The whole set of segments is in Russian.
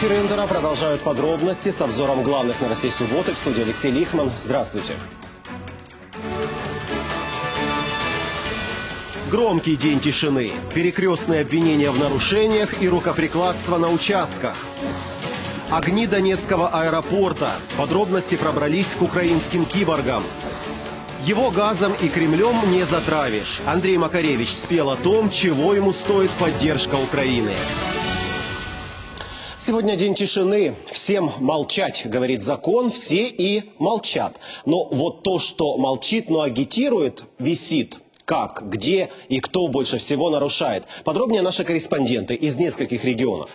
Эфир Интера продолжают подробности с обзором главных новостей субботы. В студии Алексей Лихман. Здравствуйте. Громкий день тишины. Перекрестные обвинения в нарушениях и рукоприкладство на участках. Огни Донецкого аэропорта. Подробности пробрались к украинским киборгам. Его газом и Кремлем не затравишь. Андрей Макаревич спел о том, чего ему стоит поддержка Украины. Сегодня день тишины. Всем молчать, говорит закон, все и молчат. Но вот то, что молчит, но агитирует, висит. Как, где и кто больше всего нарушает. Подробнее наши корреспонденты из нескольких регионов.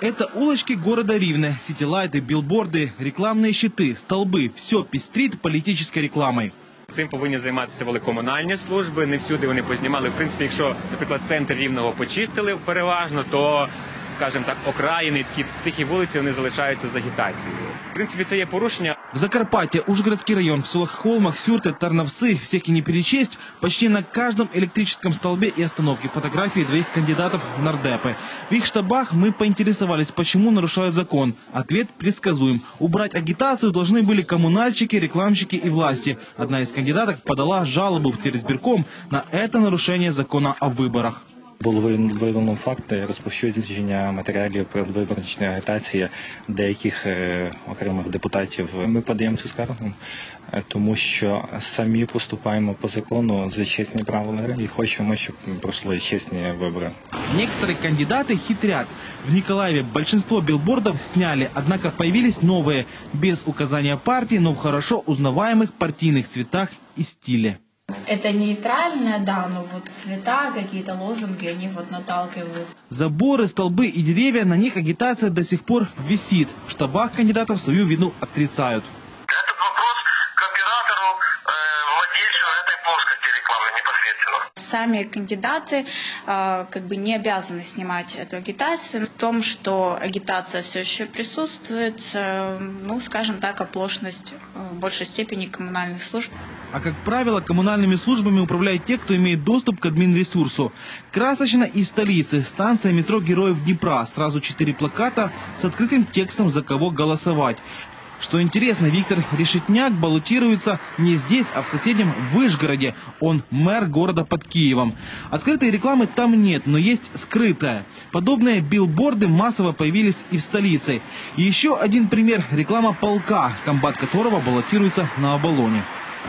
Это улочки города Ривне, ситилайты, билборды, рекламные щиты, столбы. Все пестрит политической рекламой. Цим повинні займатися комунальні служби. Не всюди вони познімали. В принципі, якщо, наприклад, центр Рівного почистили переважно, то, скажімо так, окраїни, тихі вулиці, вони залишаються з агітацією. В принципі, це є порушення. В Закарпатье, Ужгородский район, в селах Холмах, Сюрте, Тарновцы, всех и не перечесть, почти на каждом электрическом столбе и остановке фотографии двоих кандидатов в нардепы. В их штабах мы поинтересовались, почему нарушают закон. Ответ предсказуем. Убрать агитацию должны были коммунальщики, рекламщики и власти. Одна из кандидаток подала жалобу в Терезбирком на это нарушение закона о выборах. Було виявлено факти розповсюдження матеріалів передвиборчої агітації деяких окремих депутатів. Ми подаємо цю скаргу, тому що самі поступаємо по закону за чесні правила і хочемо, щоб пройшли чесні вибори. Некоторые кандидаты хитрят. В Николаеве большинство билбордов сняли, однако появились новые, без указания партии, но в хорошо узнаваемых партийных цветах и стиле. Это нейтральное, да, но вот цвета, какие-то лозунги, они вот наталкивают. Заборы, столбы и деревья, на них агитация до сих пор висит. В штабах кандидатов свою вину отрицают. Этот вопрос к оператору, владельцу этой плоскости рекламы непосредственно. Сами кандидаты не обязаны снимать эту агитацию. В том, что агитация все еще присутствует, оплошность в большей степени коммунальных служб. А как правило, коммунальными службами управляют те, кто имеет доступ к админресурсу. Красочно и в столице. Станция метро Героев Днепра. Сразу 4 плаката с открытым текстом, за кого голосовать. Что интересно, Виктор Решетняк баллотируется не здесь, а в соседнем Вышгороде. Он мэр города под Киевом. Открытой рекламы там нет, но есть скрытая. Подобные билборды массово появились и в столице. И еще один пример – реклама полка, комбат которого баллотируется на оболоне.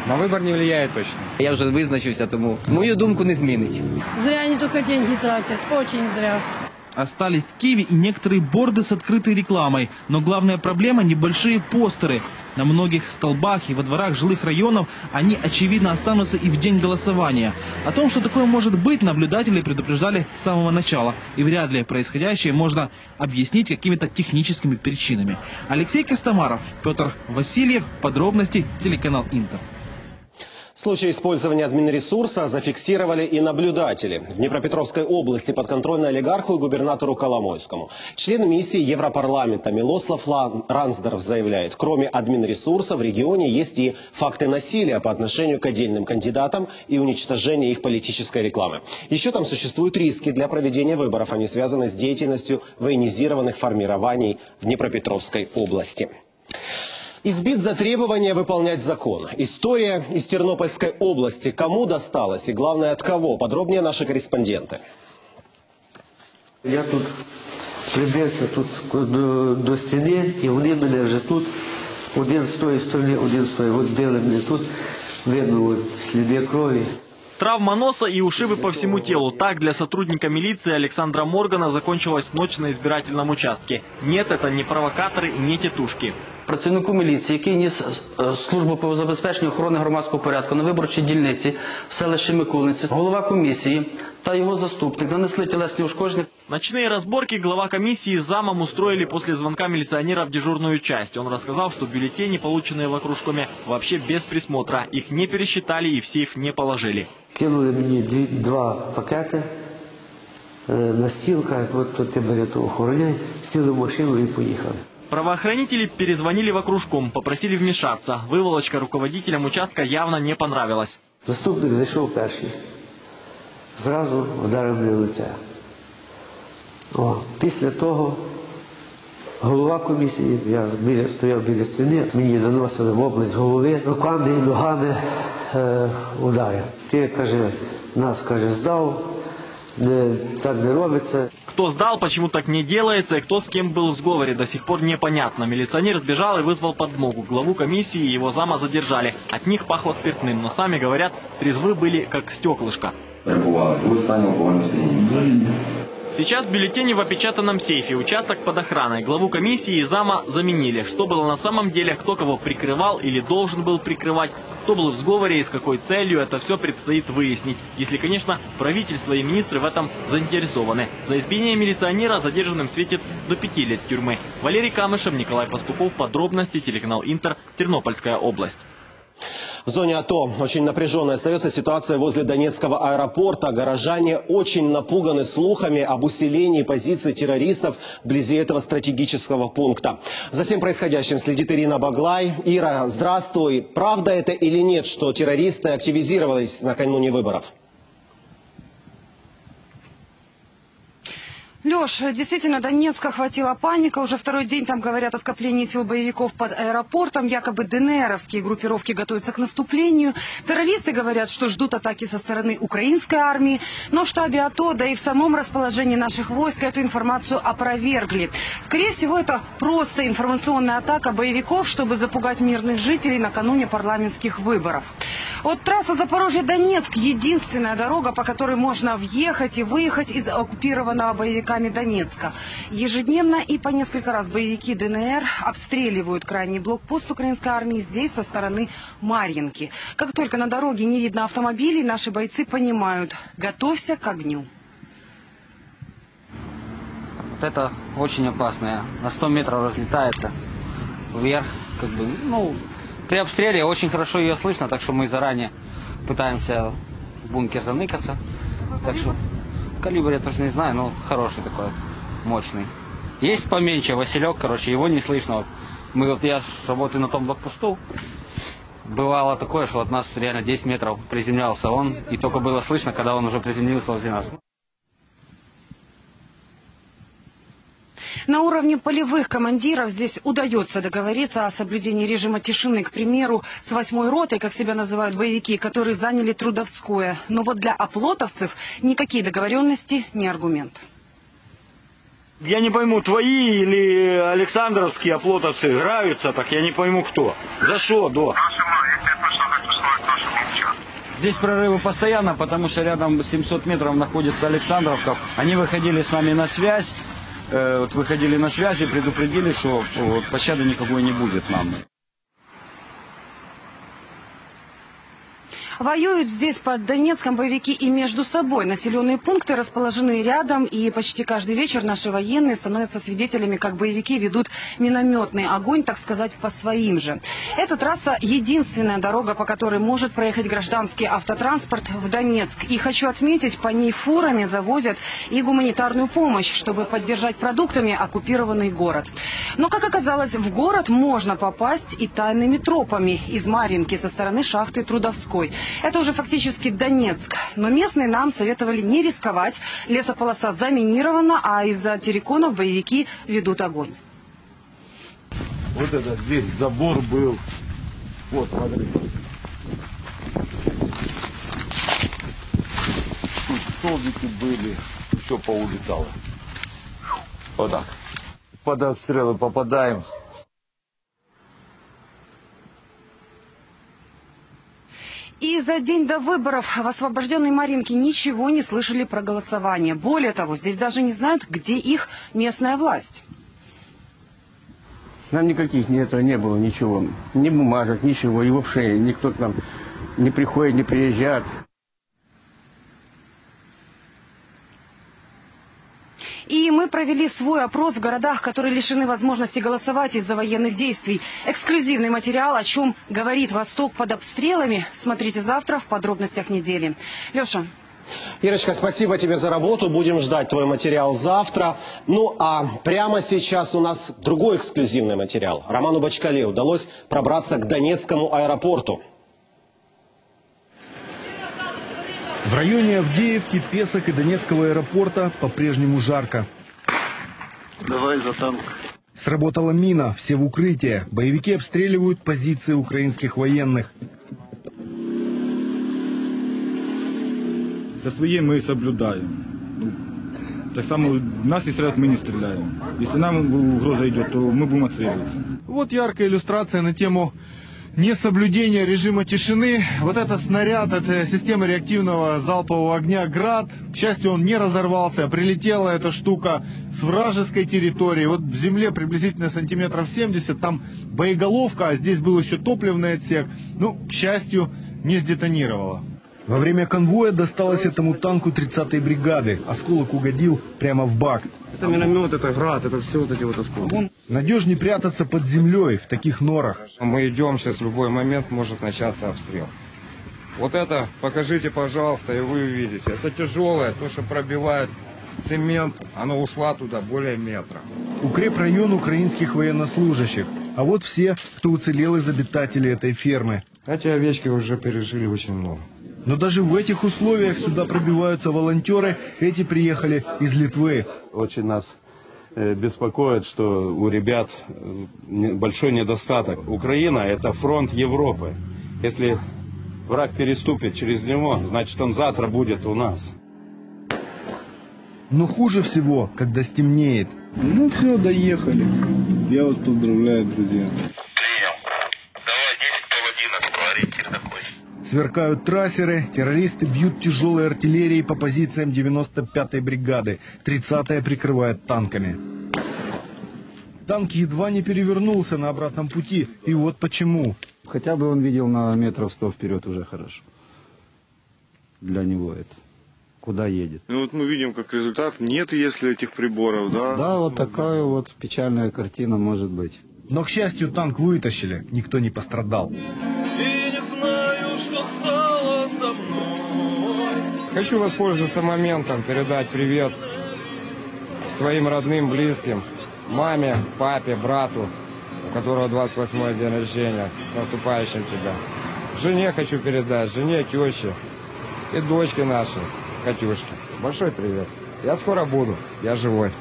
На выбор не влияет точно. Я уже вызначусь, тому мою думку не изменить. Зря они только деньги тратят, очень зря. Остались в Киеве и некоторые борды с открытой рекламой. Но главная проблема – небольшие постеры. На многих столбах и во дворах жилых районов они, очевидно, останутся и в день голосования. О том, что такое может быть, наблюдатели предупреждали с самого начала. И вряд ли происходящее можно объяснить какими-то техническими причинами. Алексей Костомаров, Петр Васильев. Подробности телеканал «Интер». Случаи использования админресурса зафиксировали и наблюдатели. В Днепропетровской области подконтрольны олигарху и губернатору Коломойскому. Член миссии Европарламента Мирослав Рансдорф заявляет, кроме админресурса в регионе есть и факты насилия по отношению к отдельным кандидатам и уничтожение их политической рекламы. Еще там существуют риски для проведения выборов. Они связаны с деятельностью военизированных формирований в Днепропетровской области. Избит за требование выполнять закон. История из Тернопольской области. Кому досталось и, главное, от кого? Подробнее наши корреспонденты. Я тут прибился до стены, и они меня уже тут. Один с той стороны, один с той. Вот белый мне тут. Видно вот следы крови. Травма носа и ушибы по всему телу. Так для сотрудника милиции Александра Моргана закончилась ночь на избирательном участке. Нет, это не провокаторы, не тетушки. Працівнику міліції, який ніс службу по забезпеченню охорони громадського порядку на виборчій дільниці в селищі Микулинці, голова комісії та його заступник нанесли тілесні ушкодження. Ночные разборки глава комиссии с замом устроили после звонка милиционера в дежурную часть. Он рассказал, что бюллетени, полученные вокружками, вообще без присмотра. Их не пересчитали и в сейф не положили. Кинули мне 2 пакета на стил, как вот кто-то берет охороняй, сели в машину и поехали. Правоохранители перезвонили вокружком, попросили вмешаться. Выволочка руководителям участка явно не понравилась. Заступник зашел первый. Сразу ударил мне в лицо. После того Голова комісії, я стояв біля стіни, мені наносили в область голови, руками і ногами удари. Ти, каже, нас, каже, здав, так не робиться. Кто сдал, почему так не делается, и кто с кем был в сговоре, до сих пор непонятно. Милиционер сбежал и вызвал подмогу. Главу комиссии и его зама задержали. От них пахло спиртным, но сами говорят, трезвы были как стеклышко. Сейчас бюллетени в опечатанном сейфе, участок под охраной. Главу комиссии и зама заменили. Что было на самом деле, кто кого прикрывал или должен был прикрывать, кто был в сговоре и с какой целью, это все предстоит выяснить. Если, конечно, правительство и министры в этом заинтересованы. За избиение милиционера задержанным светит до 5 лет тюрьмы. Валерий Камышев, Николай Пастухов. Подробности, телеканал «Интер», Тернопольская область. В зоне АТО очень напряженная остается ситуация возле Донецкого аэропорта. Горожане очень напуганы слухами об усилении позиций террористов вблизи этого стратегического пункта. За всем происходящим следит Ирина Баглай. Ира, здравствуй. Правда это или нет, что террористы активизировались накануне выборов? Леш, действительно, Донецка охватила паника. Уже второй день там говорят о скоплении сил боевиков под аэропортом. Якобы ДНРовские группировки готовятся к наступлению. Террористы говорят, что ждут атаки со стороны украинской армии. Но в штабе АТО, да и в самом расположении наших войск эту информацию опровергли. Скорее всего, это просто информационная атака боевиков, чтобы запугать мирных жителей накануне парламентских выборов. Вот трасса Запорожье-Донецк – единственная дорога, по которой можно въехать и выехать из оккупированного боевика Донецка. Ежедневно и по несколько раз боевики ДНР обстреливают крайний блокпост украинской армии здесь, со стороны Марьинки. Как только на дороге не видно автомобилей, наши бойцы понимают – готовься к огню. Вот это очень опасно. На 100 метров разлетается вверх. Как бы, ну, при обстреле очень хорошо ее слышно, так что мы заранее пытаемся в бункер заныкаться. Так что... Калибр я точно не знаю, но хороший такой, мощный. Есть поменьше, Василек, короче, его не слышно. Мы вот, я работаю на том блокпосту, бывало такое, что от нас реально 10 метров приземлялся он, и только было слышно, когда он уже приземлился возле нас. На уровне полевых командиров здесь удается договориться о соблюдении режима тишины. К примеру, с 8-й ротой, как себя называют боевики, которые заняли Трудовское. Но вот для оплотовцев никакие договоренности не аргумент. Я не пойму, твои или александровские оплотовцы играются, так я не пойму кто. За что, да? Здесь прорывы постоянно, потому что рядом 700 метров находится Александровка. Они выходили с нами на связь. Выходили на связь и предупредили, что пощады никакой не будет нам. Воюют здесь под Донецком боевики и между собой. Населенные пункты расположены рядом, и почти каждый вечер наши военные становятся свидетелями, как боевики ведут минометный огонь, так сказать, по своим же. Эта трасса – единственная дорога, по которой может проехать гражданский автотранспорт в Донецк. И хочу отметить, по ней фурами завозят и гуманитарную помощь, чтобы поддержать продуктами оккупированный город. Но, как оказалось, в город можно попасть и тайными тропами из Марьинки со стороны шахты Трудовской. Это уже фактически Донецк. Но местные нам советовали не рисковать. Лесополоса заминирована, а из-за терриконов боевики ведут огонь. Вот это здесь забор был. Вот, смотри. Тут столбики были. Все поулетало. Вот так. Под обстрелы попадаем. И за день до выборов в освобожденной Марьинке ничего не слышали про голосование. Более того, здесь даже не знают, где их местная власть. Нам никаких не было ничего. Ни бумажек, ничего. И вообще никто к нам не приходит, не приезжает. И мы провели свой опрос в городах, которые лишены возможности голосовать из-за военных действий. Эксклюзивный материал, о чем говорит Восток под обстрелами, смотрите завтра в подробностях недели. Леша. Ирочка, спасибо тебе за работу. Будем ждать твой материал завтра. Ну а прямо сейчас у нас другой эксклюзивный материал. Роману Бачкалеву удалось пробраться к Донецкому аэропорту. В районе Авдеевки, Песок и Донецкого аэропорта по-прежнему жарко. Давай за танк. Сработала мина, все в укрытие. Боевики обстреливают позиции украинских военных. Все свои мы соблюдаем. Так само нас и стрелять мы не стреляем. Если нам угроза идет, то мы будем отстреливаться. Вот яркая иллюстрация на тему несоблюдения режима тишины. Вот это снаряд от системы реактивного залпового огня «Град». К счастью, он не разорвался, а прилетела эта штука с вражеской территории. Вот в земле приблизительно сантиметров 70, там боеголовка, а здесь был еще топливный отсек. Ну, к счастью, не сдетонировала. Во время конвоя досталось этому танку 30-й бригады. Осколок угодил прямо в бак. Это миномет, это град, это все вот эти вот осколки. Надежнее прятаться под землей в таких норах. Мы идем, сейчас в любой момент может начаться обстрел. Вот это покажите, пожалуйста, и вы увидите. Это тяжелое, то, что пробивает цемент, оно ушло туда более метра. Укрепрайон украинских военнослужащих. А вот все, кто уцелел из обитателей этой фермы. Эти овечки уже пережили очень много. Но даже в этих условиях сюда пробиваются волонтеры. Эти приехали из Литвы. Очень нас беспокоит, что у ребят большой недостаток. Украина – это фронт Европы. Если враг переступит через него, значит он завтра будет у нас. Но хуже всего, когда стемнеет. Ну все, доехали. Я вас поздравляю, друзья. Сверкают трассеры, террористы бьют тяжелой артиллерией по позициям 95-й бригады. 30-я прикрывает танками. Танк едва не перевернулся на обратном пути, и вот почему. Хотя бы он видел на метров 100 вперед, уже хорошо. Для него это. Куда едет. Ну вот мы видим, как результат, нет если этих приборов, да? Да, вот такая вот печальная картина может быть. Но, к счастью, танк вытащили, никто не пострадал. Хочу воспользоваться моментом, передать привет своим родным, близким, маме, папе, брату, у которого 28-е день рождения, с наступающим тебя. Жене хочу передать, жене теще и дочке нашей, Катюшке. Большой привет. Я скоро буду, я живой.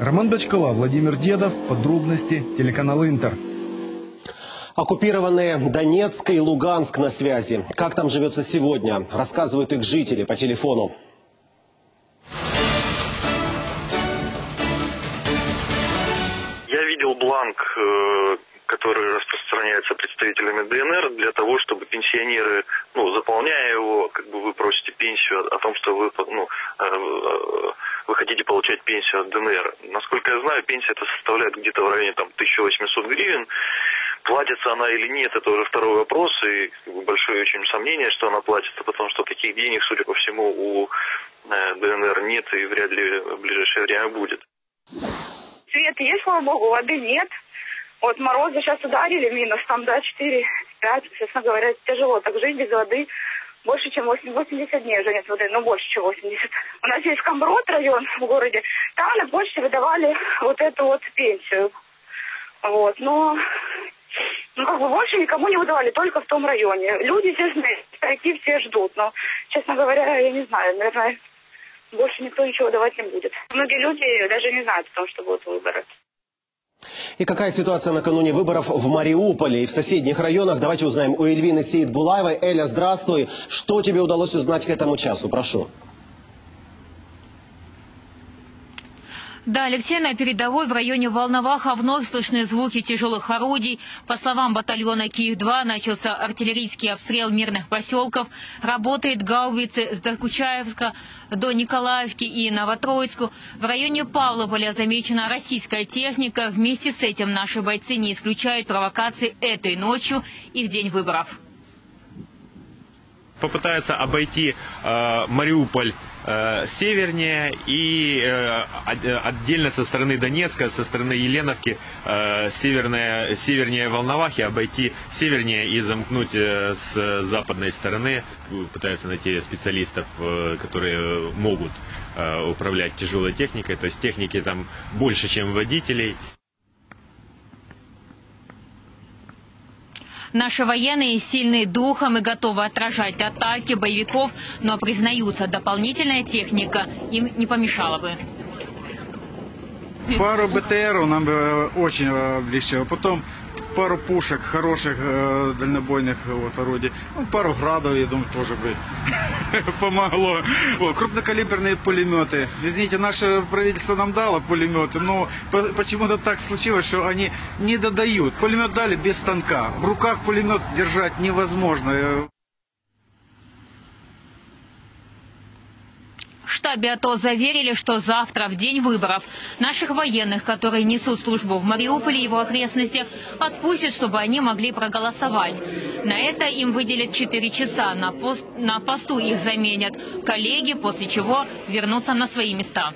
Роман Бачкалев, Владимир Дедов, подробности, телеканал «Интер». Оккупированные Донецк и Луганск на связи. Как там живется сегодня, рассказывают их жители по телефону. Я видел бланк, который распространяется представителями ДНР для того, чтобы пенсионеры, ну, заполняя его, как бы вы просите пенсию о том, что вы, ну, вы хотите получать пенсию от ДНР. Насколько я знаю, пенсия это составляет где-то в районе там, 1800 гривен. Платится она или нет, это уже второй вопрос, и большое очень сомнение, что она платится, потому что таких денег, судя по всему, у ДНР нет и вряд ли в ближайшее время будет. Света есть, слава богу, воды нет. Вот морозы сейчас ударили, минус там, да, 4-5, честно говоря, тяжело так жить без воды. Больше, чем 80 дней уже нет воды, но больше, чем 80. У нас есть Камброд район в городе, там на почте выдавали вот эту вот пенсию. Вот, но... Ну, как бы больше никому не выдавали, только в том районе. Люди, естественно, старики все ждут, но, честно говоря, я не знаю, наверное, больше никто ничего давать не будет. Многие люди даже не знают о том, что будут выборы. И какая ситуация накануне выборов в Мариуполе и в соседних районах? Давайте узнаем у Эльвины Сеитбулаевой. Эля, здравствуй. Что тебе удалось узнать к этому часу? Прошу. Да, Алексей, на передовой в районе Волноваха вновь слышны звуки тяжелых орудий. По словам батальона «Киев-2», начался артиллерийский обстрел мирных поселков. Работает гаубицы с Докучаевска до Николаевки и Новотроицку. В районе Павлополя замечена российская техника. Вместе с этим наши бойцы не исключают провокации этой ночью и в день выборов. Попытаются обойти Мариуполь севернее и отдельно со стороны Донецка, со стороны Еленовки, севернее Волновахи, обойти севернее и замкнуть с западной стороны. Пытаются найти специалистов, которые могут управлять тяжелой техникой, то есть техники там больше, чем водителей. Наши военные сильны духом и готовы отражать атаки боевиков, но, признаются, дополнительная техника им не помешала бы. Пару БТРов нам очень облегчило. Потом пару пушек хороших, дальнобойных вот, орудий. Ну, пару градов, я думаю, тоже бы помогло. Вот, крупнокалиберные пулеметы. Извините, наше правительство нам дало пулеметы, но почему-то так случилось, что они не додают. Пулемет дали без станка. В руках пулемет держать невозможно. В штабе АТО заверили, что завтра, в день выборов, наших военных, которые несут службу в Мариуполе и его окрестностях, отпустят, чтобы они могли проголосовать. На это им выделят 4 часа, на посту их заменят коллеги, после чего вернутся на свои места.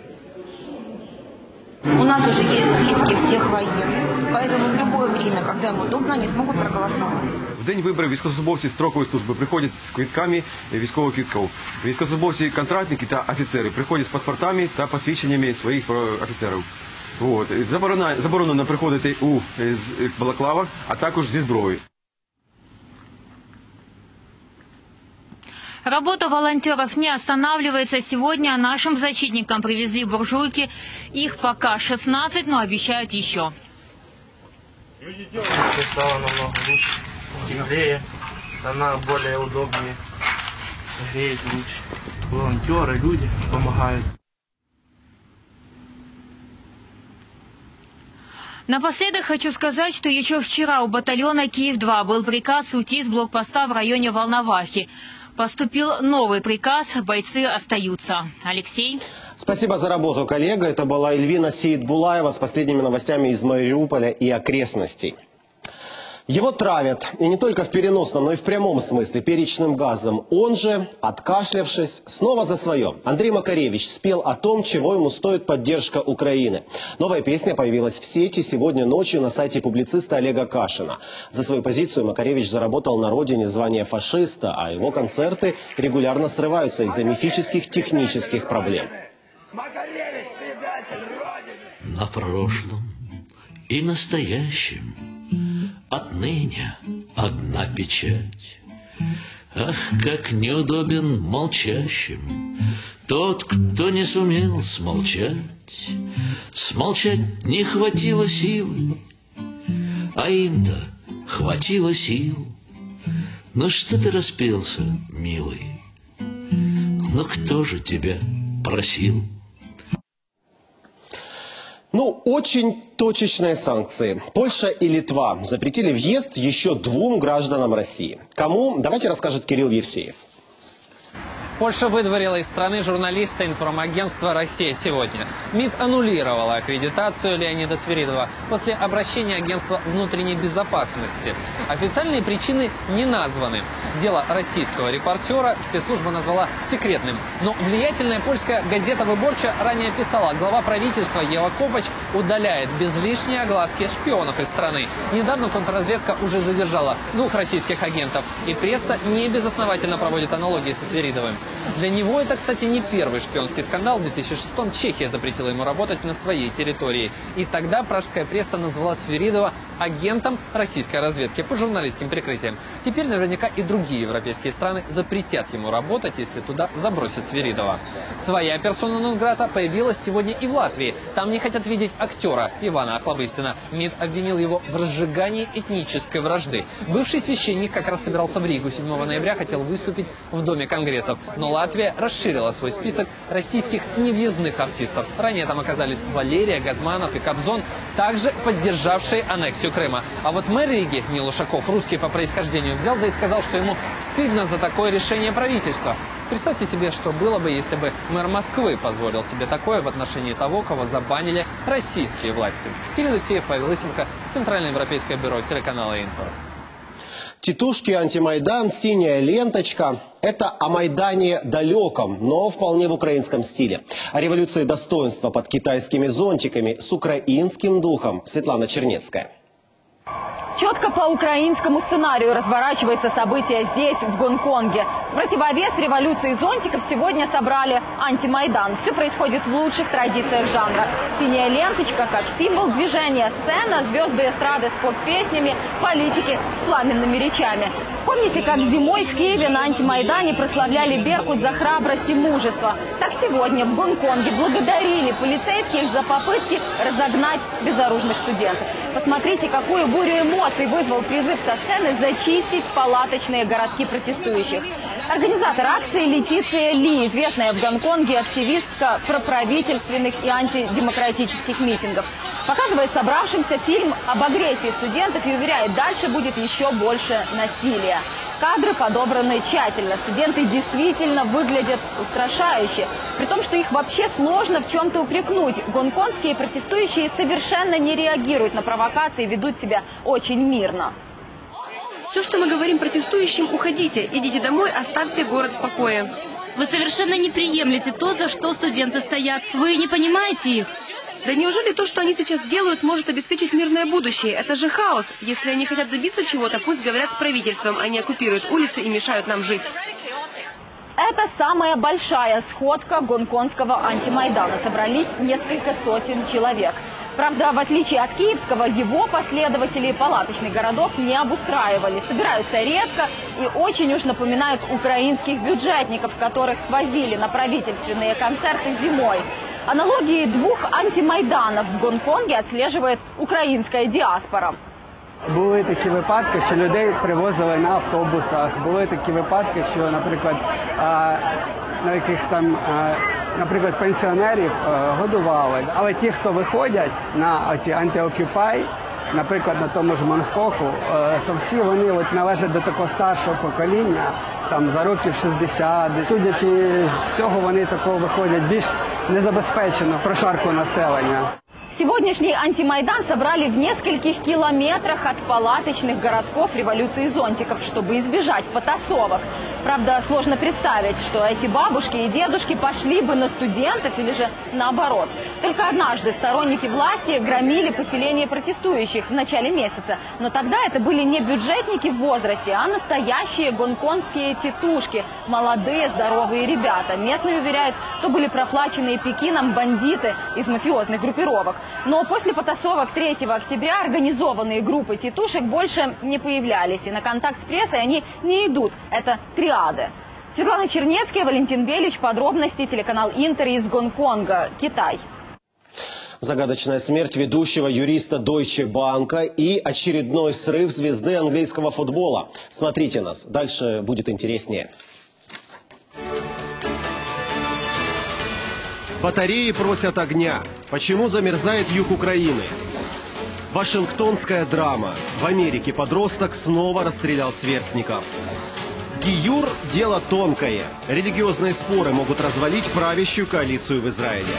У нас уже есть списки всех военных, поэтому в любое время, когда им удобно, они смогут проголосовать. В день виборів військовослужбовці строкової служби приходять з квитками військових квитків. Військовослужбовці контрактники та офіцери приходять з паспортами та посвідченнями своїх офіцерів. Заборонено приходити у балаклавах, а також зі зброєю. Работа волонтеров не останавливается. Сегодня нашим защитникам привезли буржуйки. Их пока 16, но обещают еще. Стало намного лучше, теплее, она более удобнее, греет лучше. Волонтеры, люди помогают. Напоследок хочу сказать, что еще вчера у батальона «Киев-2» был приказ уйти с блокпоста в районе Волновахи. Поступил новый приказ, бойцы остаются. Алексей. Спасибо за работу, коллега. Это была Эльвина Сеитбулаева с последними новостями из Мариуполя и окрестностей. Его травят, и не только в переносном, но и в прямом смысле, перечным газом. Он же, откашлявшись, снова за свое. Андрей Макаревич спел о том, чего ему стоит поддержка Украины. Новая песня появилась в сети сегодня ночью на сайте публициста Олега Кашина. За свою позицию Макаревич заработал на родине звание фашиста, а его концерты регулярно срываются из-за мифических технических проблем. На прошлом и настоящем отныне одна печать. Ах, как неудобен молчащим тот, кто не сумел смолчать. Смолчать не хватило силы, а им-то хватило сил. Ну что ты распелся, милый? Ну кто же тебя просил? Ну, очень точечные санкции. Польша и Литва запретили въезд еще 2 гражданам России. Кому? Давайте расскажет Кирилл Алексеев. Польша выдворила из страны журналиста информагентства «Россия сегодня». МИД аннулировала аккредитацию Леонида Свиридова после обращения агентства внутренней безопасности. Официальные причины не названы. Дело российского репортера спецслужба назвала секретным. Но влиятельная польская газета «Выборча» ранее писала: глава правительства Ева Копач удаляет без лишней огласки шпионов из страны. Недавно контрразведка уже задержала 2 российских агентов. И пресса небезосновательно проводит аналогии со Свиридовым. Для него это, кстати, не первый шпионский скандал. В 2006-м Чехия запретила ему работать на своей территории. И тогда пражская пресса назвала Свиридова агентом российской разведки по журналистским прикрытиям. Теперь наверняка и другие европейские страны запретят ему работать, если туда забросят Свиридова. Своя персона нон-грата появилась сегодня и в Латвии. Там не хотят видеть актера Ивана Охлобыстина. МИД обвинил его в разжигании этнической вражды. Бывший священник как раз собирался в Ригу 7 ноября, хотел выступить в Доме конгрессов. Но Латвия расширила свой список российских невъездных артистов. Ранее там оказались Валерия, Газманов и Кобзон, также поддержавшие аннексию Крыма. А вот мэр Риги Нил Ушаков, русский по происхождению, взял да и сказал, что ему стыдно за такое решение правительства. Представьте себе, что было бы, если бы мэр Москвы позволил себе такое в отношении того, кого забанили российские власти. Кирилл Алексеев, Павел Исенко, Центральноевропейское бюро, телеканала «Интер». Титушки, антимайдан, синяя ленточка – это о Майдане далеком, но вполне в украинском стиле. О революции достоинства под китайскими зонтиками с украинским духом Светлана Чернецкая. Четко по украинскому сценарию разворачивается событие здесь, в Гонконге. В противовес революции зонтиков сегодня собрали антимайдан. Все происходит в лучших традициях жанра. Синяя ленточка как символ движения, сцена, звезды эстрады с поп-песнями, политики с пламенными речами. Помните, как зимой в Киеве на антимайдане прославляли Беркут за храбрость и мужество? Так сегодня в Гонконге благодарили полицейских за попытки разогнать безоружных студентов. Посмотрите, какую бурю эмоций вызвал призыв со сцены зачистить палаточные городки протестующих. Организатор акции Летиция Ли, известная в Гонконге активистка проправительственных и антидемократических митингов, показывает собравшимся фильм об агрессии студентов и уверяет, дальше будет еще больше насилия. Кадры подобраны тщательно. Студенты действительно выглядят устрашающе. При том, что их вообще сложно в чем-то упрекнуть. Гонконгские протестующие совершенно не реагируют на провокации и ведут себя очень мирно. Все, что мы говорим протестующим, уходите, идите домой, оставьте город в покое. Вы совершенно не приемлете то, за что студенты стоят. Вы не понимаете их. Да неужели то, что они сейчас делают, может обеспечить мирное будущее? Это же хаос. Если они хотят добиться чего-то, пусть говорят с правительством. Они оккупируют улицы и мешают нам жить. Это самая большая сходка гонконгского антимайдана. Собрались несколько сотен человек. Правда, в отличие от киевского, его последователи палаточный городок не обустраивали. Собираются редко и очень уж напоминают украинских бюджетников, которых свозили на правительственные концерты зимой. Аналогии двух антимайданов в Гонконге отслеживает украинская диаспора. Були такі випадки, що людей привозили на автобусах. Були такі випадки, що, наприклад, на яких там, наприклад, пенсіонерів годували. Але ті, хто виходять на ці анти-окупай, наприклад, на тому ж Монгкоку, то всі вони от належать до такого старшого покоління, там за років 60. Судячи з цього, вони такого виходять більш незабезпечено, прошарку населення. Сегодняшний антимайдан собрали в нескольких километрах от палаточных городков революции зонтиков, чтобы избежать потасовок. Правда, сложно представить, что эти бабушки и дедушки пошли бы на студентов или же наоборот. Только однажды сторонники власти громили поселение протестующих в начале месяца. Но тогда это были не бюджетники в возрасте, а настоящие гонконгские тетушки. Молодые, здоровые ребята. Местные уверяют, что были проплаченные Пекином бандиты из мафиозных группировок. Но после потасовок 3 октября организованные группы тетушек больше не появлялись. И на контакт с прессой они не идут. Это триады. Светлана Чернецкая, Валентин Белич. Подробности телеканал Интер из Гонконга, Китай. Загадочная смерть ведущего юриста Deutsche Bank и очередной срыв звезды английского футбола. Смотрите нас. Дальше будет интереснее. Батареи просят огня. Почему замерзает юг Украины? Вашингтонская драма. В Америке подросток снова расстрелял сверстников. Гиюр – дело тонкое. Религиозные споры могут развалить правящую коалицию в Израиле.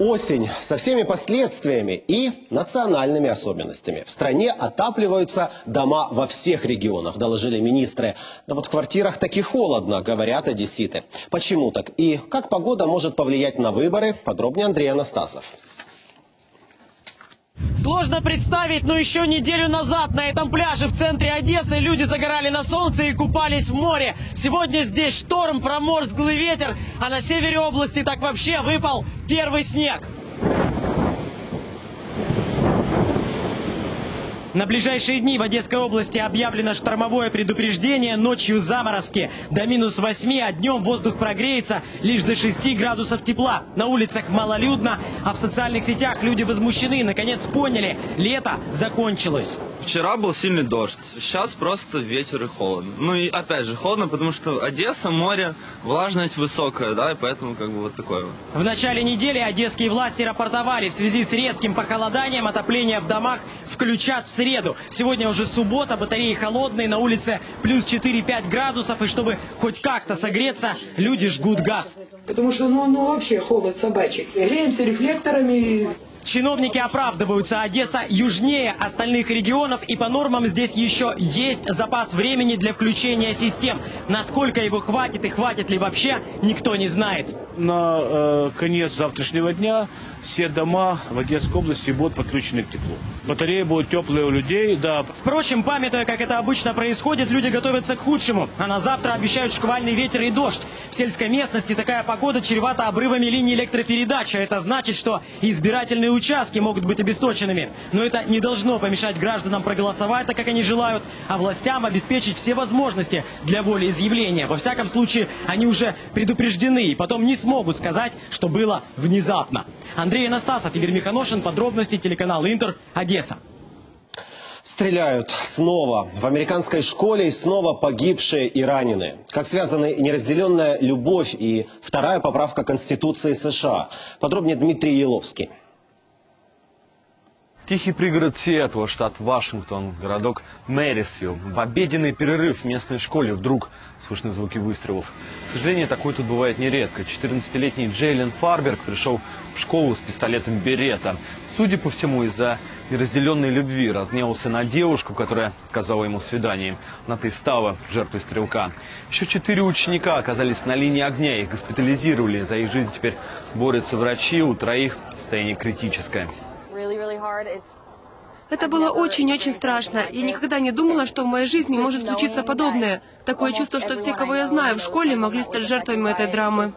Осень со всеми последствиями и национальными особенностями. В стране отапливаются дома во всех регионах, доложили министры. Да вот в квартирах таки холодно, говорят одесситы. Почему так и как погода может повлиять на выборы, подробнее Андрей Анастасов. Сложно представить, но еще неделю назад на этом пляже в центре Одессы люди загорали на солнце и купались в море. Сегодня здесь шторм, проморзглый ветер, а на севере области так вообще выпал первый снег. На ближайшие дни в Одесской области объявлено штормовое предупреждение, ночью заморозки до -8, а днем воздух прогреется лишь до 6 градусов тепла. На улицах малолюдно, а в социальных сетях люди возмущены, наконец поняли, лето закончилось. Вчера был сильный дождь, сейчас просто ветер и холодно. Ну и опять же холодно, потому что Одесса, море, влажность высокая, да, и поэтому как бы вот такое вот. В начале недели одесские власти рапортовали, в связи с резким похолоданием отопление в домах включат в среду. Сегодня уже суббота, батареи холодные, на улице плюс 4-5 градусов. И чтобы хоть как-то согреться, люди жгут газ. Потому что ну вообще холод собачий. Греемся рефлекторами. Чиновники оправдываются. Одесса южнее остальных регионов, и по нормам здесь еще есть запас времени для включения систем. Насколько его хватит и хватит ли вообще, никто не знает. На конец завтрашнего дня все дома в Одесской области будут подключены к теплу. Батареи будут теплые у людей, да. Впрочем, памятуя, как это обычно происходит, люди готовятся к худшему. А на завтра обещают шквальный ветер и дождь. В сельской местности такая погода чревата обрывами линий электропередач. А это значит, что избирательные участки участки могут быть обесточенными. Но это не должно помешать гражданам проголосовать так, как они желают, а властям обеспечить все возможности для волеизъявления. Во всяком случае, они уже предупреждены и потом не смогут сказать, что было внезапно. Андрей Анастасов, Игорь Миханошин, подробности, телеканал Интер, Одесса. Стреляют снова. В американской школе и снова погибшие и раненые. Как связаны неразделенная любовь и вторая поправка Конституции США. Подробнее Дмитрий Еловский. Тихий пригород Сиэтла, штат Вашингтон, городок Мэрисвилл. В обеденный перерыв в местной школе вдруг слышны звуки выстрелов. К сожалению, такое тут бывает нередко. 14-летний Джейлен Фарберг пришел в школу с пистолетом Беретта. Судя по всему, из-за неразделенной любви разгневался на девушку, которая оказала ему свидание. Она-то и стала жертвой стрелка. Еще 4 ученика оказались на линии огня, их госпитализировали. За их жизнь теперь борются врачи, у 3 состояние критическое. Это было очень-очень страшно. Я никогда не думала, что в моей жизни может случиться подобное. Такое чувство, что все, кого я знаю в школе, могли стать жертвами этой драмы.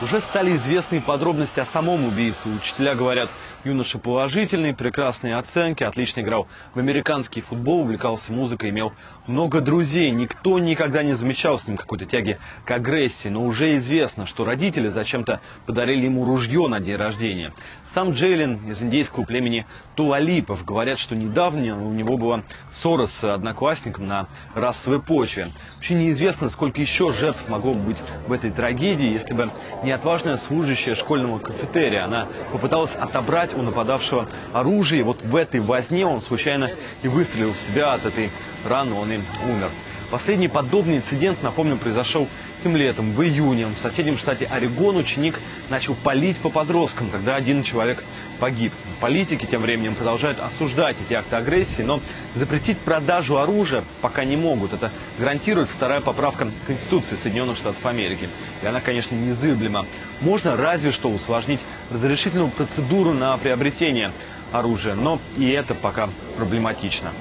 Уже стали известны подробности о самом убийстве. Учителя говорят, юноша положительный, прекрасные оценки, отлично играл в американский футбол, увлекался музыкой, имел много друзей. Никто никогда не замечал с ним какой-то тяги к агрессии, но уже известно, что родители зачем-то подарили ему ружье на день рождения. Сам Джейлен из индейского племени Туалипов. Говорят, что недавно у него была ссора с одноклассником на расовой почве. Вообще неизвестно, сколько еще жертв могло быть в этой трагедии, если бы не отважная служащая школьного кафетерия. Она попыталась отобрать у нападавшего оружие. Вот в этой возне он случайно и выстрелил в себя. От этой раны он и умер. Последний подобный инцидент, напомню, произошел тем летом, в июне. В соседнем штате Орегон ученик начал палить по подросткам. Тогда 1 человек погиб. Политики тем временем продолжают осуждать эти акты агрессии, но запретить продажу оружия пока не могут. Это гарантирует 2-я поправка Конституции Соединенных Штатов Америки. И она, конечно, незыблема. Можно разве что усложнить разрешительную процедуру на приобретение оружия. Но и это пока проблематично.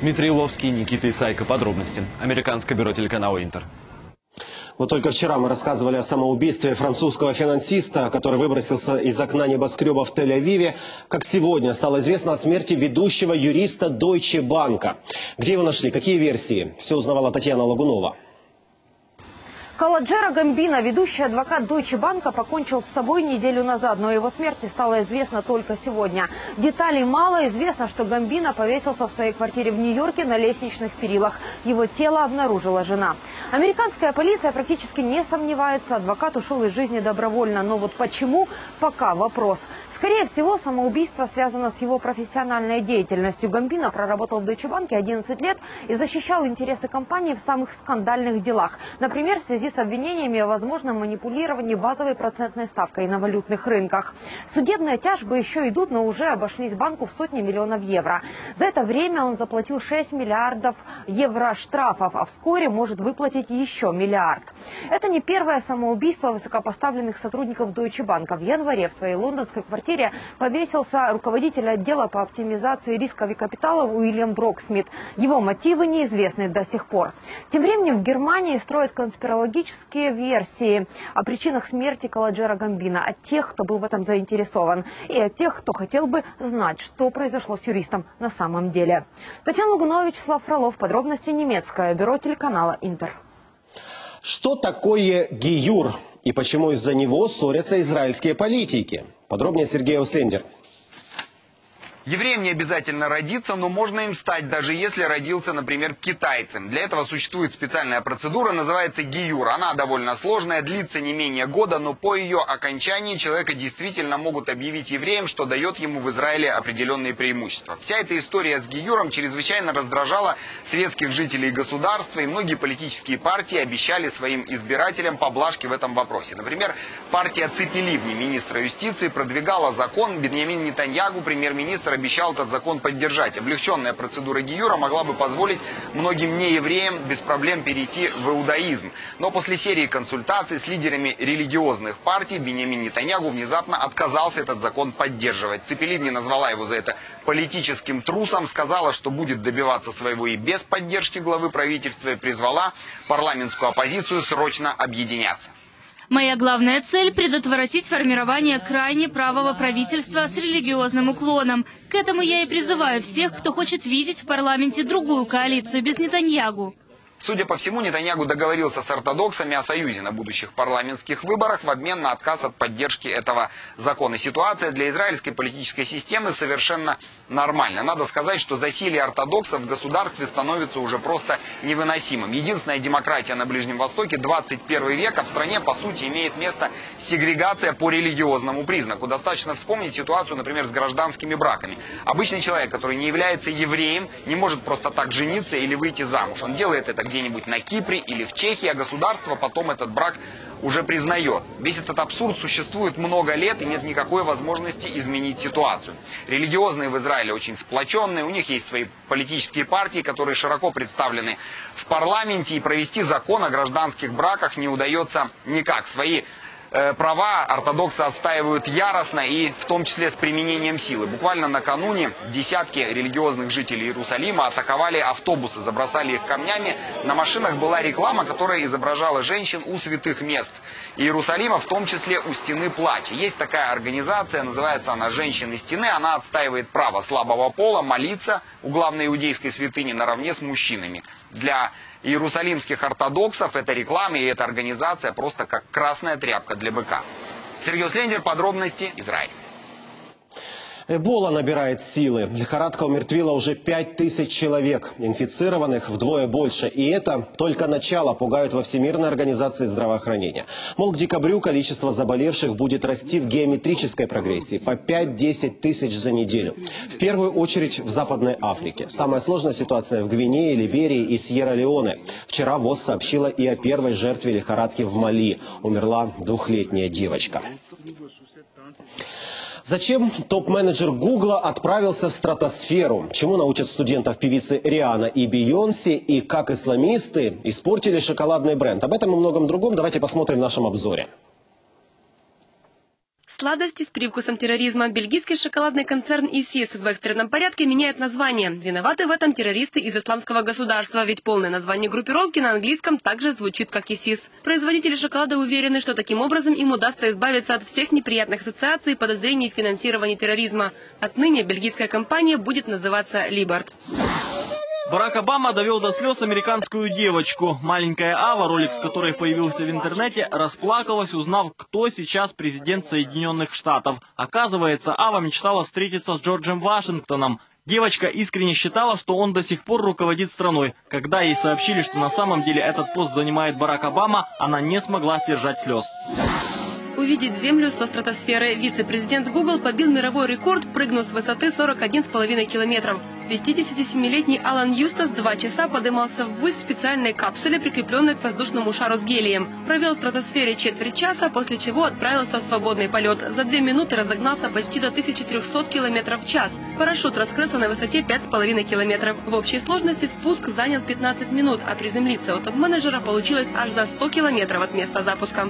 Дмитрий Еловский, Никита Исайко. Подробности. Американское бюро телеканала Интер. Вот только вчера мы рассказывали о самоубийстве французского финансиста, который выбросился из окна небоскреба в Тель-Авиве. Как сегодня стало известно о смерти ведущего юриста Deutsche Bank. Где его нашли? Какие версии? Все узнавала Татьяна Лагунова. Калоджеро Гамбино, ведущий адвокат Deutsche Bank, покончил с собой неделю назад, но его смерти стало известно только сегодня. Деталей мало, известно, что Гамбино повесился в своей квартире в Нью-Йорке на лестничных перилах. Его тело обнаружила жена. Американская полиция практически не сомневается, адвокат ушел из жизни добровольно. Но вот почему, пока вопрос. Скорее всего, самоубийство связано с его профессиональной деятельностью. Гамбино проработал в Deutsche Bank 11 лет и защищал интересы компании в самых скандальных делах. Например, в связи с обвинениями о возможном манипулировании базовой процентной ставкой на валютных рынках. Судебные тяжбы еще идут, но уже обошлись банку в сотни миллионов евро. За это время он заплатил 6 миллиардов евро штрафов, а вскоре может выплатить еще миллиард. Это не первое самоубийство высокопоставленных сотрудников Deutsche Bank. В январе в своей лондонской квартире повесился руководитель отдела по оптимизации рисков и капитала Уильям Броксмит. Его мотивы неизвестны до сих пор. Тем временем в Германии строят конспирологические версии о причинах смерти Калоджеро Гамбино, от тех, кто был в этом заинтересован, и от тех, кто хотел бы знать, что произошло с юристом на самом деле. Татьяна Лагунова, Вячеслав Фролов, подробности немецкое бюро телеканала Интер. Что такое гиюр и почему из-за него ссорятся израильские политики? Подробнее Сергей Услендер. Евреям не обязательно родиться, но можно им стать, даже если родился, например, китайцем. Для этого существует специальная процедура, называется гиюр. Она довольно сложная, длится не менее года, но по ее окончании человека действительно могут объявить евреем, что дает ему в Израиле определенные преимущества. Вся эта история с гиюром чрезвычайно раздражала светских жителей государства, и многие политические партии обещали своим избирателям поблажки в этом вопросе. Например, партия Ципи Ливни, министра юстиции, продвигала закон. Биньямин Нетаньяху, премьер-министр, обещал этот закон поддержать. Облегченная процедура гиюра могла бы позволить многим неевреям без проблем перейти в иудаизм. Но после серии консультаций с лидерами религиозных партий Биньямин Нетаньяху внезапно отказался этот закон поддерживать. Ципи Ливни назвала его за это политическим трусом, сказала, что будет добиваться своего и без поддержки главы правительства, и призвала парламентскую оппозицию срочно объединяться. Моя главная цель – предотвратить формирование крайне правого правительства с религиозным уклоном. К этому я и призываю всех, кто хочет видеть в парламенте другую коалицию без Нетаньяху. Судя по всему, Нетаньяху договорился с ортодоксами о союзе на будущих парламентских выборах в обмен на отказ от поддержки этого закона. Ситуация для израильской политической системы совершенно нормальная. Надо сказать, что засилье ортодоксов в государстве становится уже просто невыносимым. Единственная демократия на Ближнем Востоке 21 века в стране, по сути, имеет место сегрегация по религиозному признаку. Достаточно вспомнить ситуацию, например, с гражданскими браками. Обычный человек, который не является евреем, не может просто так жениться или выйти замуж. Он делает это где-нибудь на Кипре или в Чехии, а государство потом этот брак уже признает. Весь этот абсурд существует много лет, и нет никакой возможности изменить ситуацию. Религиозные в Израиле очень сплоченные, у них есть свои политические партии, которые широко представлены в парламенте, и провести закон о гражданских браках не удается никак. Свои права ортодоксы отстаивают яростно и в том числе с применением силы. Буквально накануне десятки религиозных жителей Иерусалима атаковали автобусы, забросали их камнями. На машинах была реклама, которая изображала женщин у святых мест Иерусалима, в том числе у Стены Плача. Есть такая организация, называется она «Женщины Стены». Она отстаивает право слабого пола молиться у главной иудейской святыни наравне с мужчинами. Для иерусалимских ортодоксов эта реклама и эта организация просто как красная тряпка для быка. Сергей Слендер, подробности, Израиль. Эбола набирает силы. Лихорадка умертвила уже 5000 человек, инфицированных вдвое больше. И это только начало, пугают во Всемирной организации здравоохранения. Мол, к декабрю количество заболевших будет расти в геометрической прогрессии по 5-10 тысяч за неделю. В первую очередь в Западной Африке. Самая сложная ситуация в Гвинее, Либерии и Сьерра-Леоне. Вчера ВОЗ сообщила и о первой жертве лихорадки в Мали. Умерла 2-летняя девочка. Зачем топ-менеджер Гугла отправился в стратосферу? Чему научат студентов певицы Рианна и Бейонсе? И как исламисты испортили шоколадный бренд? Об этом и многом другом давайте посмотрим в нашем обзоре. Сладости с привкусом терроризма. Бельгийский шоколадный концерн ИСИС в экстренном порядке меняет название. Виноваты в этом террористы из исламского государства, ведь полное название группировки на английском также звучит как ИСИС. Производители шоколада уверены, что таким образом им удастся избавиться от всех неприятных ассоциаций и подозрений в финансировании терроризма. Отныне бельгийская компания будет называться «Либард». Барак Обама довел до слез американскую девочку. Маленькая Ава, ролик с которой появился в интернете, расплакалась, узнав, кто сейчас президент Соединенных Штатов. Оказывается, Ава мечтала встретиться с Джорджем Вашингтоном. Девочка искренне считала, что он до сих пор руководит страной. Когда ей сообщили, что на самом деле этот пост занимает Барак Обама, она не смогла сдержать слез. Увидеть Землю со стратосферы. Вице-президент Google побил мировой рекорд, прыгнув с высоты 41,5 километров. 57-летний Алан Юстас 2 часа подымался ввысь в специальной капсуле, прикрепленной к воздушному шару с гелием. Провел в стратосфере четверть часа, после чего отправился в свободный полет. За 2 минуты разогнался почти до 1300 км в час. Парашют раскрылся на высоте 5,5 км. В общей сложности спуск занял 15 минут, а приземлиться у топ-менеджера получилось аж за 100 километров от места запуска.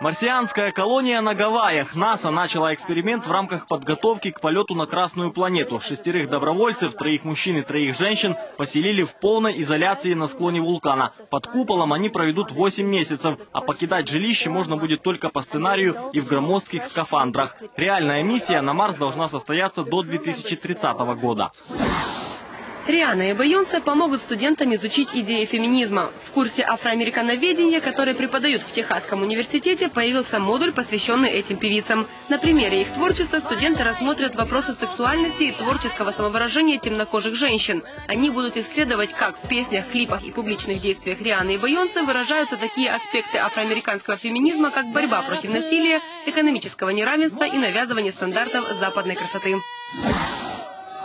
Марсианская колония на Гавайях. НАСА начала эксперимент в рамках подготовки к полету на Красную планету. 6 добровольцев, 3 мужчин и 3 женщин, поселили в полной изоляции на склоне вулкана. Под куполом они проведут 8 месяцев, а покидать жилище можно будет только по сценарию и в громоздких скафандрах. Реальная миссия на Марс должна состояться до 2030 года. Рианна и Бейонсе помогут студентам изучить идеи феминизма. В курсе афроамерикановедения, который преподают в Техасском университете, появился модуль, посвященный этим певицам. На примере их творчества студенты рассмотрят вопросы сексуальности и творческого самовыражения темнокожих женщин. Они будут исследовать, как в песнях, клипах и публичных действиях Рианны и Бейонсе выражаются такие аспекты афроамериканского феминизма, как борьба против насилия, экономического неравенства и навязывание стандартов западной красоты.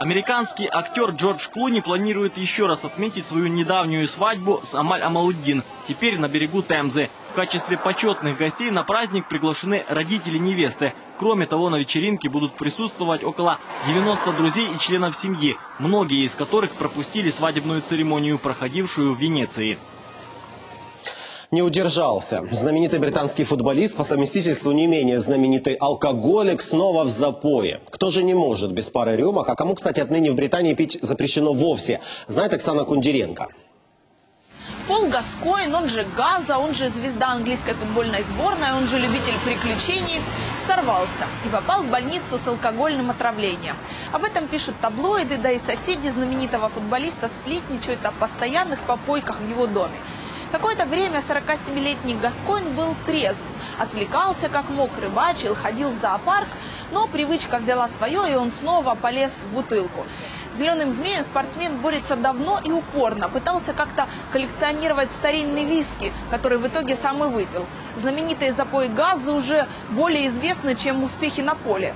Американский актер Джордж Клуни планирует еще раз отметить свою недавнюю свадьбу с Амаль Амалуддин, теперь на берегу Темзы. В качестве почетных гостей на праздник приглашены родители невесты. Кроме того, на вечеринке будут присутствовать около 90 друзей и членов семьи, многие из которых пропустили свадебную церемонию, проходившую в Венеции. Не удержался. Знаменитый британский футболист, по совместительству не менее знаменитый алкоголик, снова в запое. Кто же не может без пары рюмок, а кому, кстати, отныне в Британии пить запрещено вовсе, знает Оксана Кундеренко. Пол Гаскоин, он же Газа, он же звезда английской футбольной сборной, он же любитель приключений, сорвался и попал в больницу с алкогольным отравлением. Об этом пишут таблоиды, да и соседи знаменитого футболиста сплетничают о постоянных попойках в его доме. Какое-то время 47-летний Гаскоин был трезв, отвлекался как мог, рыбачил, ходил в зоопарк, но привычка взяла свое, и он снова полез в бутылку. Зеленым змеем спортсмен борется давно и упорно, пытался как-то коллекционировать старинные виски, который в итоге сам и выпил. Знаменитые запои Газы уже более известны, чем успехи на поле.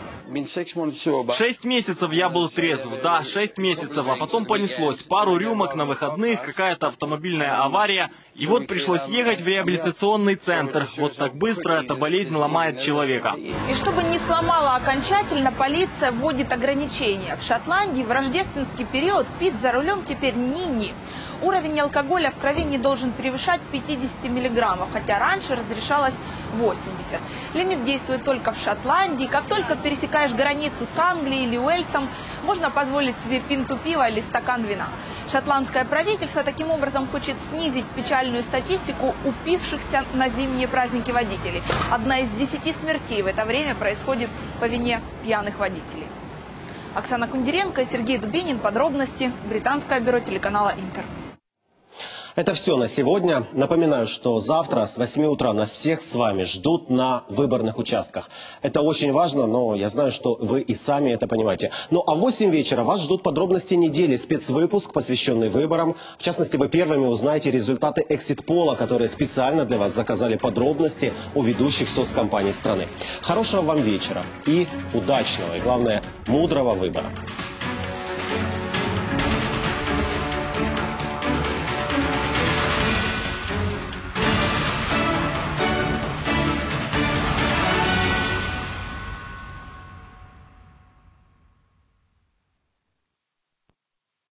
6 месяцев я был трезв, да, 6 месяцев, а потом понеслось. Пару рюмок на выходных, какая-то автомобильная авария, и вот пришлось ехать в реабилитационный центр. Вот так быстро эта болезнь ломает человека. И чтобы не сломала окончательно, полиция вводит ограничения. В Шотландии в рождественский период пить за рулем теперь ни-ни. Уровень алкоголя в крови не должен превышать 50 миллиграммов, хотя раньше разрешалось 80. Лимит действует только в Шотландии. Как только пересекаешь границу с Англией или Уэльсом, можно позволить себе пинту пива или стакан вина. Шотландское правительство таким образом хочет снизить печальную статистику упившихся на зимние праздники водителей. 1 из 10 смертей в это время происходит по вине пьяных водителей. Оксана Кундеренко и Сергей Дубинин. Подробности. Британское бюро телеканала «Интер». Это все на сегодня. Напоминаю, что завтра с 8 утра нас всех с вами ждут на выборных участках. Это очень важно, но я знаю, что вы и сами это понимаете. Ну а в 8 вечера вас ждут подробности недели, спецвыпуск, посвященный выборам. В частности, вы первыми узнаете результаты экзит-пола, которые специально для вас заказали подробности у ведущих соцкомпаний страны. Хорошего вам вечера и удачного, и главное, мудрого выбора.